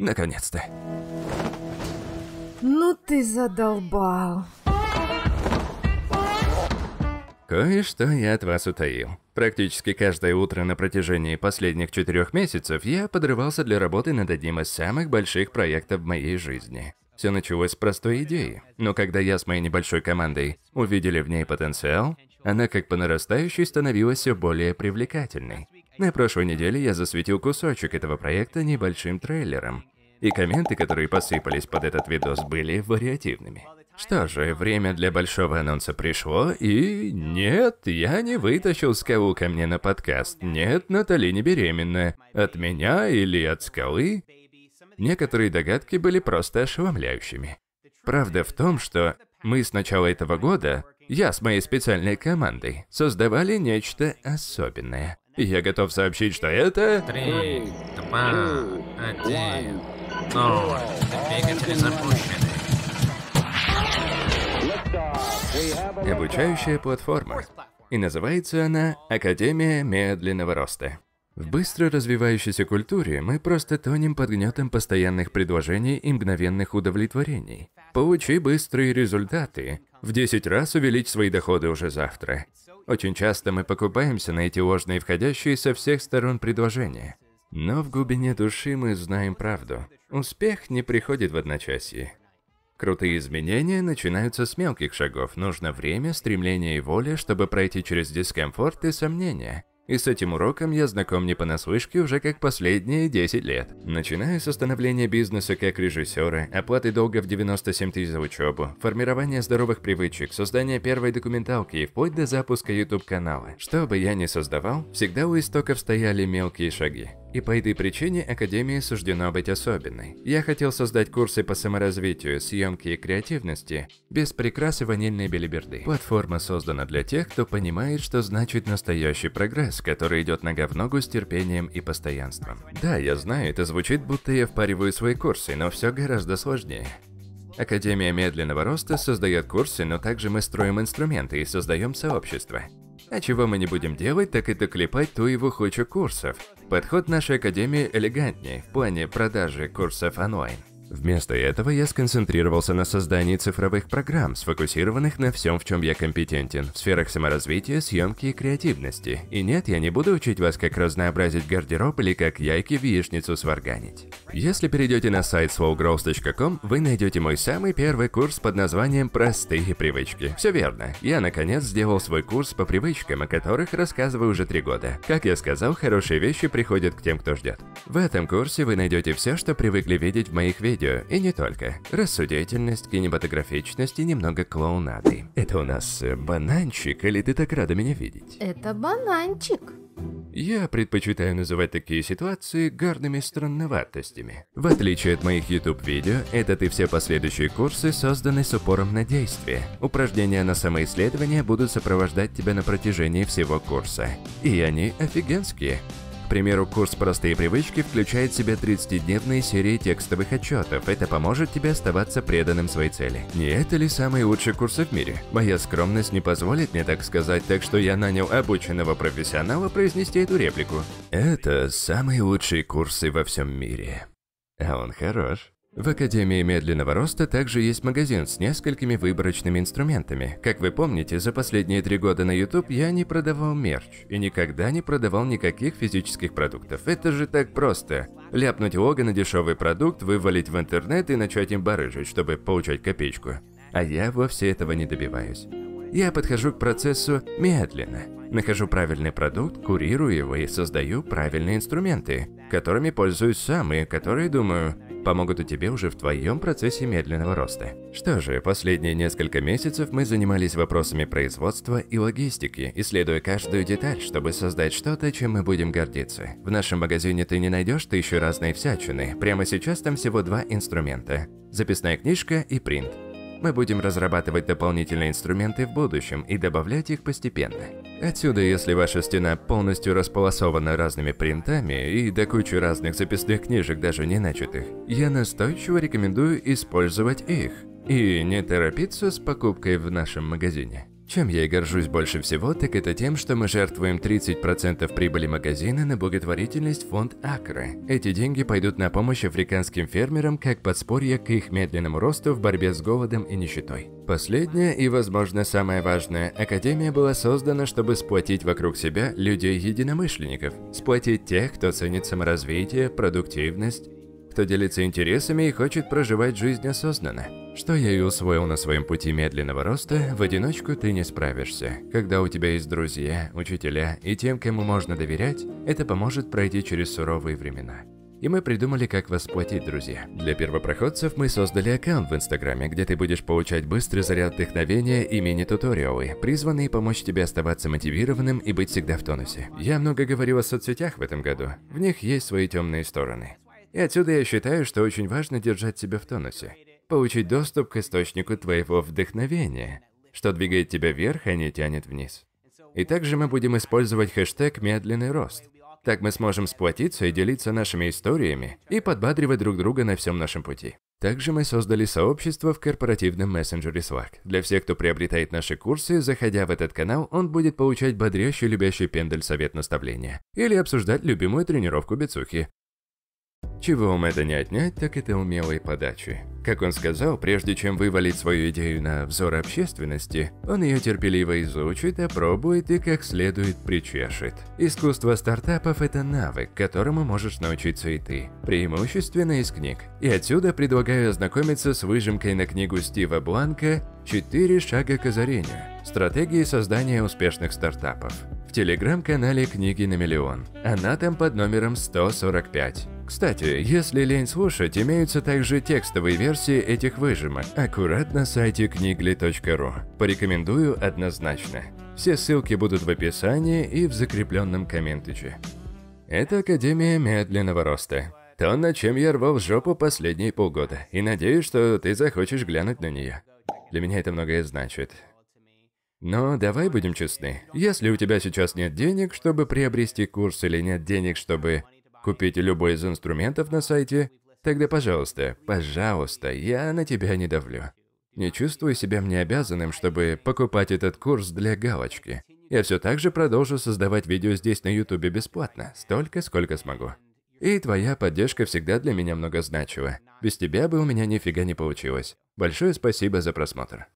Наконец-то. Ну ты задолбал. Кое-что я от вас утаил. Практически каждое утро на протяжении последних 4 месяцев я подрывался для работы над одним из самых больших проектов в моей жизни. Все началось с простой идеи, но когда я с моей небольшой командой увидели в ней потенциал, она как по нарастающей становилась все более привлекательной. На прошлой неделе я засветил кусочек этого проекта небольшим трейлером, и комменты, которые посыпались под этот видос, были вариативными. Что же, время для большого анонса пришло, и нет, я не вытащил скалу ко мне на подкаст. Нет, Натали не беременна. От меня или от скалы? Некоторые догадки были просто ошеломляющими. Правда в том, что мы с начала этого года, я с моей специальной командой, создавали нечто особенное. И я готов сообщить, что это... 3, 2, 1... Двигатели запущены. Обучающая платформа. И называется она «Академия медленного роста». В быстро развивающейся культуре мы просто тонем под гнетом постоянных предложений и мгновенных удовлетворений. Получи быстрые результаты. В 10 раз увеличь свои доходы уже завтра. Очень часто мы покупаемся на эти ложные входящие со всех сторон предложения. Но в глубине души мы знаем правду. Успех не приходит в одночасье. Крутые изменения начинаются с мелких шагов. Нужно время, стремление и воля, чтобы пройти через дискомфорт и сомнения. И с этим уроком я знаком не понаслышке уже как последние 10 лет. Начиная с становления бизнеса как режиссера, оплаты долга в 97 тысяч за учебу, формирование здоровых привычек, создание первой документалки и вплоть до запуска YouTube-канала. Что бы я ни создавал, всегда у истоков стояли мелкие шаги. И по этой причине Академии суждено быть особенной. Я хотел создать курсы по саморазвитию, съемке и креативности без прикрас и ванильной белиберды. Платформа создана для тех, кто понимает, что значит настоящий прогресс, который идет нога в ногу с терпением и постоянством. Да, я знаю, это звучит, будто я впариваю свои курсы, но все гораздо сложнее. Академия медленного роста создает курсы, но также мы строим инструменты и создаем сообщество. А чего мы не будем делать, так это клепать ту его кучу курсов. Подход нашей академии элегантнее в плане продажи курсов онлайн. Вместо этого я сконцентрировался на создании цифровых программ, сфокусированных на всем, в чем я компетентен, в сферах саморазвития, съемки и креативности. И нет, я не буду учить вас, как разнообразить гардероб или как яйки в яичницу сварганить. Если перейдете на сайт slowgrowth.com, вы найдете мой самый первый курс под названием «Простые привычки». Все верно, я наконец сделал свой курс по привычкам, о которых рассказываю уже 3 года. Как я сказал, хорошие вещи приходят к тем, кто ждет. В этом курсе вы найдете все, что привыкли видеть в моих видео, и не только. Рассудительность, кинематографичность и немного клоунады. Это у нас бананчик, или ты так рада меня видеть? Это бананчик. Я предпочитаю называть такие ситуации гарными странноватостями. В отличие от моих YouTube-видео, этот и все последующие курсы созданы с упором на действие. Упражнения на самоисследование будут сопровождать тебя на протяжении всего курса. И они офигенские. К примеру, курс «Простые привычки» включает в себя 30-дневные серии текстовых отчетов. Это поможет тебе оставаться преданным своей цели. Не это ли самые лучшие курсы в мире? Моя скромность не позволит мне так сказать, так что я нанял обученного профессионала произнести эту реплику. Это самые лучшие курсы во всем мире. А он хорош. В Академии медленного роста также есть магазин с несколькими выборочными инструментами. Как вы помните, за последние 3 года на YouTube я не продавал мерч и никогда не продавал никаких физических продуктов. Это же так просто. Ляпнуть лого на дешевый продукт, вывалить в интернет и начать им барыжить, чтобы получать копеечку. А я вовсе этого не добиваюсь. Я подхожу к процессу медленно. Нахожу правильный продукт, курирую его и создаю правильные инструменты, которыми пользуюсь сам и которые, думаю, помогут и тебе уже в твоем процессе медленного роста. Что же, последние несколько месяцев мы занимались вопросами производства и логистики, исследуя каждую деталь, чтобы создать что-то, чем мы будем гордиться. В нашем магазине ты не найдешь 1000 разной всячины, прямо сейчас там всего 2 инструмента – записная книжка и принт. Мы будем разрабатывать дополнительные инструменты в будущем и добавлять их постепенно. Отсюда, если ваша стена полностью располосована разными принтами и до кучи разных записных книжек, даже не начатых, я настойчиво рекомендую использовать их и не торопиться с покупкой в нашем магазине. Чем я и горжусь больше всего, так это тем, что мы жертвуем 30% прибыли магазина на благотворительность фонд Акры. Эти деньги пойдут на помощь африканским фермерам как подспорье к их медленному росту в борьбе с голодом и нищетой. Последнее и, возможно, самое важное, Академия была создана, чтобы сплотить вокруг себя людей-единомышленников, сплотить тех, кто ценит саморазвитие, продуктивность, кто делится интересами и хочет проживать жизнь осознанно. Что я и усвоил на своем пути медленного роста, в одиночку ты не справишься. Когда у тебя есть друзья, учителя и тем, кому можно доверять, это поможет пройти через суровые времена. И мы придумали, как вас сплотить, друзья. Для первопроходцев мы создали аккаунт в Инстаграме, где ты будешь получать быстрый заряд вдохновения и мини-туториалы, призванные помочь тебе оставаться мотивированным и быть всегда в тонусе. Я много говорил о соцсетях в этом году. В них есть свои темные стороны. И отсюда я считаю, что очень важно держать себя в тонусе. Получить доступ к источнику твоего вдохновения, что двигает тебя вверх, а не тянет вниз. И также мы будем использовать хэштег «Медленный рост». Так мы сможем сплотиться и делиться нашими историями и подбадривать друг друга на всем нашем пути. Также мы создали сообщество в корпоративном мессенджере Slack. Для всех, кто приобретает наши курсы, заходя в этот канал, он будет получать бодрящий, любящий пендель совет наставления или обсуждать любимую тренировку бицухи. Чего вам это не отнять, так это умелые подачи. Как он сказал, прежде чем вывалить свою идею на взор общественности, он ее терпеливо изучит, опробует и как следует причешет. Искусство стартапов – это навык, которому можешь научиться и ты, преимущественно из книг. И отсюда предлагаю ознакомиться с выжимкой на книгу Стива Бланка «Четыре шага к озарению. Стратегии создания успешных стартапов» в телеграм-канале «Книги на миллион». Она там под номером 145. Кстати, если лень слушать, имеются также текстовые версии этих выжимок, аккурат на сайте книгли.ру. Порекомендую однозначно. Все ссылки будут в описании и в закрепленном комментарии. Это Академия медленного роста. То, над чем я рвал жопу последние полгода, и надеюсь, что ты захочешь глянуть на нее. Для меня это многое значит. Но давай будем честны. Если у тебя сейчас нет денег, чтобы приобрести курс, или нет денег, чтобы купить любой из инструментов на сайте, тогда, пожалуйста, пожалуйста, я на тебя не давлю. Не чувствую себя мне обязанным, чтобы покупать этот курс для галочки. Я все так же продолжу создавать видео здесь на YouTube бесплатно, столько, сколько смогу. И твоя поддержка всегда для меня много значила. Без тебя бы у меня нифига не получилось. Большое спасибо за просмотр.